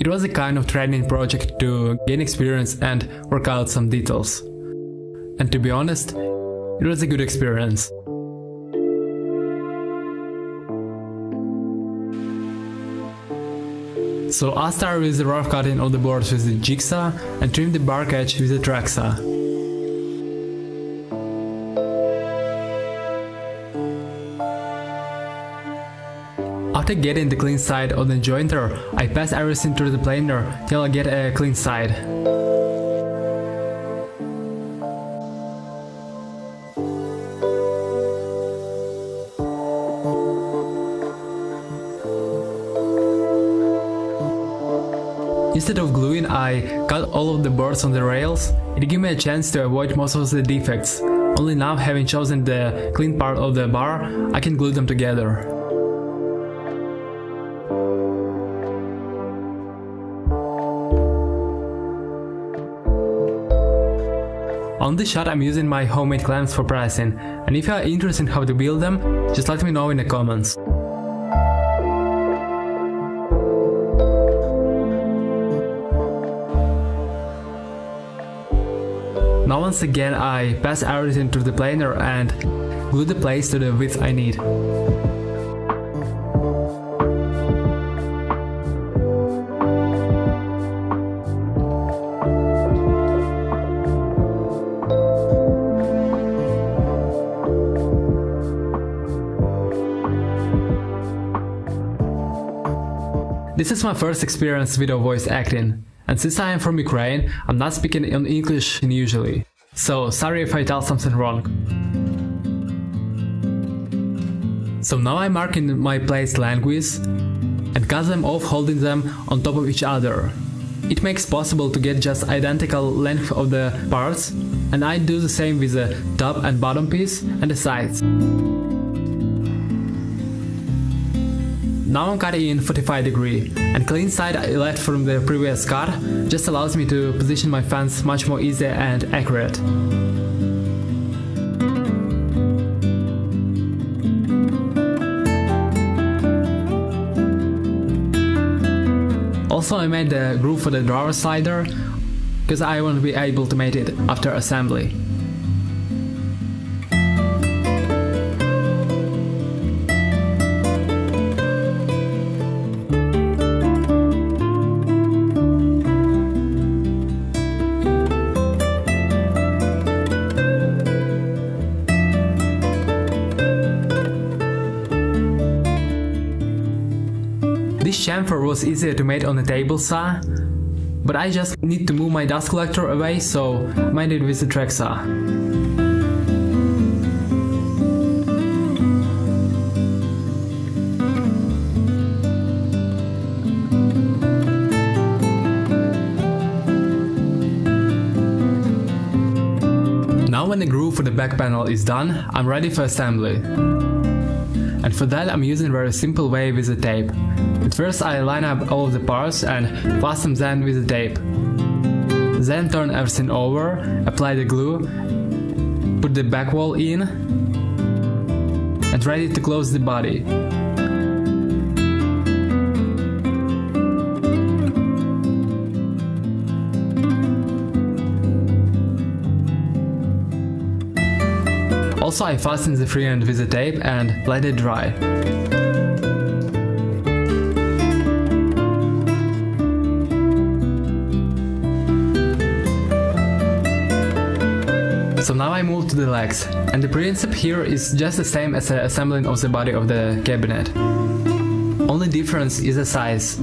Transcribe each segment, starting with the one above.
It was a kind of training project to gain experience and work out some details. And to be honest, it was a good experience. So I started with the rough cutting of the boards with the jigsaw and trimmed the bark edge with the track saw. After getting the clean side of the jointer, I pass everything through the planer till I get a clean side. Instead of gluing, I cut all of the boards on the rails. It gave me a chance to avoid most of the defects. Only now, having chosen the clean part of the bar, I can glue them together. On this shot I'm using my homemade clamps for pressing, and if you are interested in how to build them, just let me know in the comments. Now once again I pass everything through the planer and glue the plates to the width I need. This is my first experience with voice acting, and since I am from Ukraine, I'm not speaking in English usually, so sorry if I tell something wrong. So now I'm marking my plates lengthwise and cut them off, holding them on top of each other. It makes possible to get just identical length of the parts, and I do the same with the top and bottom piece and the sides. Now I'm cutting in 45 degree, and clean side I left from the previous cut just allows me to position my fence much more easy and accurate. Also I made the groove for the drawer slider, because I won't be able to mate it after assembly. This chamfer was easier to mate on the table saw, but I just need to move my dust collector away, so I made it with the track saw. Now when the groove for the back panel is done, I'm ready for assembly. And for that I'm using a very simple way with the tape. At first I line up all of the parts and fasten them with the tape. Then turn everything over, apply the glue, put the back wall in, and ready to close the body. Also I fasten the free end with the tape and let it dry. So now I move to the legs, and the principle here is just the same as the assembling of the body of the cabinet. Only difference is the size.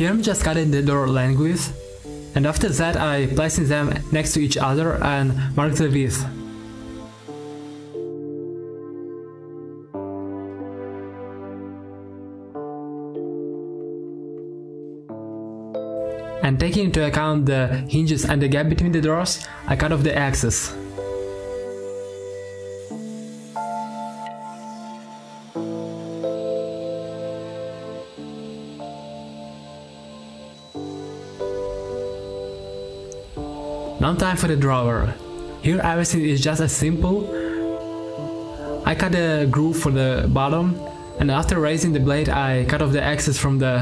Here I'm just cutting the door lengthwise, and after that I placing them next to each other and mark the width. and taking into account the hinges and the gap between the doors, I cut off the axis. Now time for the drawer. Here everything is just as simple. I cut a groove for the bottom, and after raising the blade I cut off the excess from the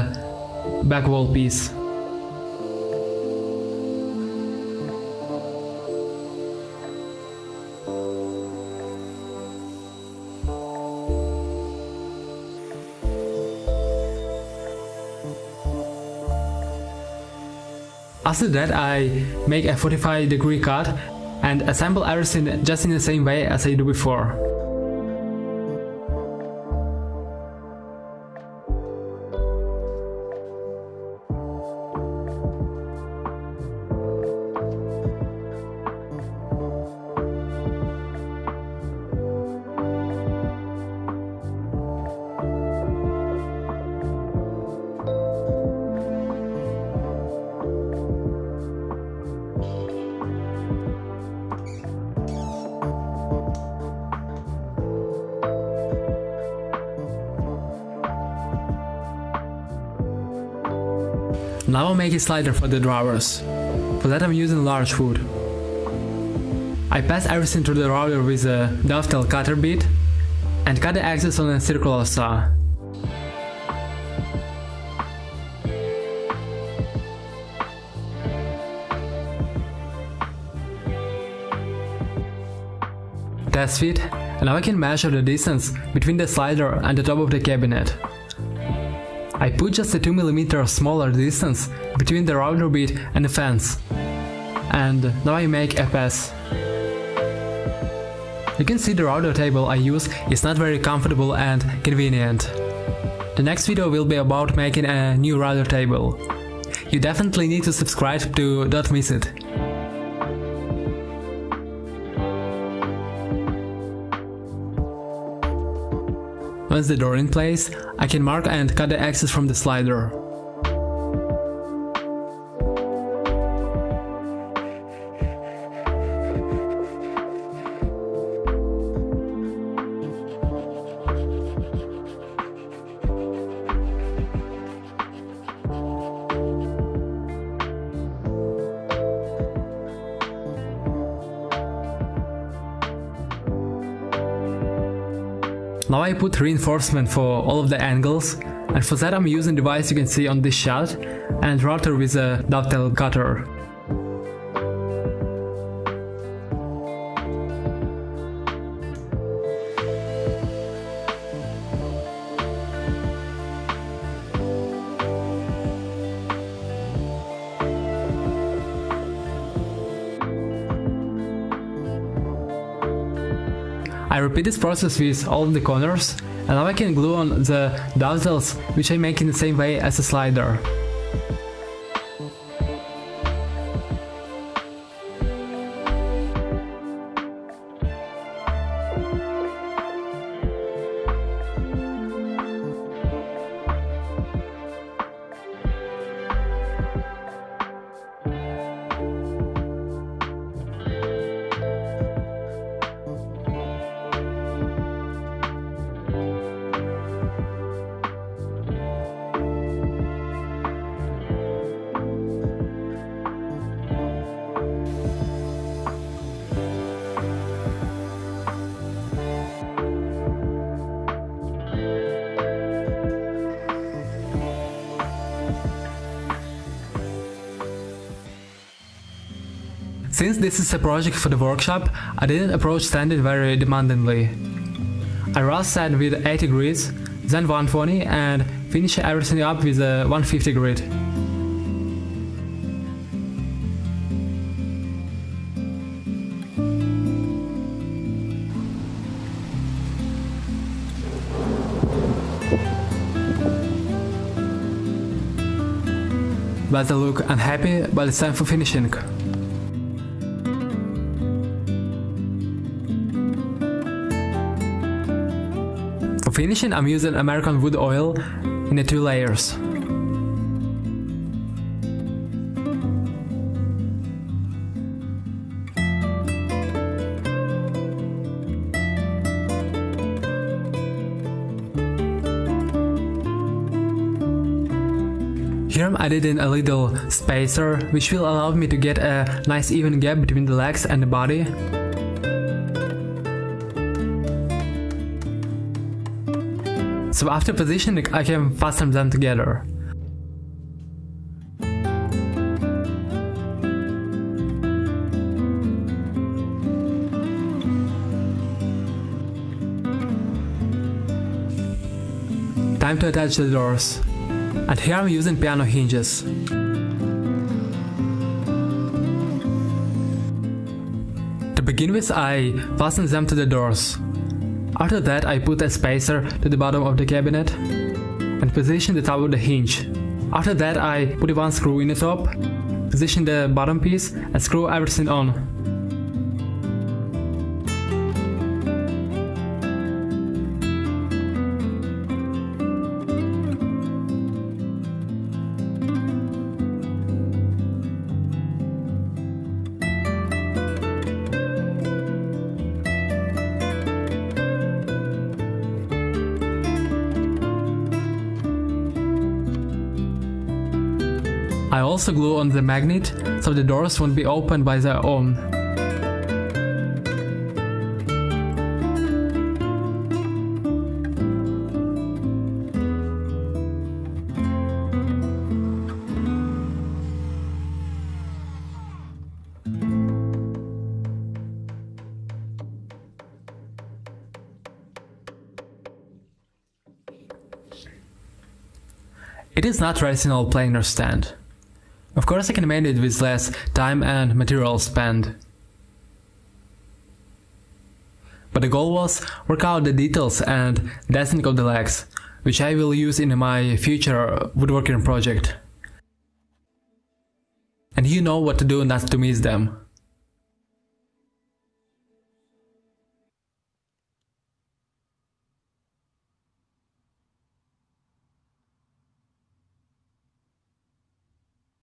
back wall piece. After that I make a 45-degree cut and assemble everything just in the same way as I do before. Now I'll make a slider for the drawers. For that I'm using large wood. I pass everything through the drawer with a dovetail cutter bit and cut the axis on a circular saw. That's it, and now I can measure the distance between the slider and the top of the cabinet. I put just a 2mm smaller distance between the router bit and the fence. And now I make a pass. You can see the router table I use is not very comfortable and convenient. The next video will be about making a new router table. You definitely need to subscribe to not miss it. Once the door is in place, I can mark and cut the axis from the slider. Now I put reinforcement for all of the angles, and for that I'm using the device you can see on this shot and router with a dovetail cutter. I repeat this process with all the corners, and now I can glue on the dovetails, which I make in the same way as the slider. Since this is a project for the workshop, I didn't approach standard very demandingly. I rough set with 80 grids, then 120 and finish everything up with a 150 grid. But I look unhappy, but it's time for finishing. For finishing, I'm using American Wood Oil in the 2 layers. Here I did in a little spacer, which will allow me to get a nice even gap between the legs and the body. So after positioning, I can fasten them together. Time to attach the doors. And here I'm using piano hinges. To begin with, I fasten them to the doors. After that, I put a spacer to the bottom of the cabinet and position the top of the hinge. After that, I put one screw in the top, position the bottom piece and screw everything on. I also glue on the magnet, so the doors won't be opened by their own. It is not rational planer stand. Of course I can make it with less time and material spent. But the goal was work out the details and destiny of the legs, which I will use in my future woodworking project. And you know what to do not to miss them.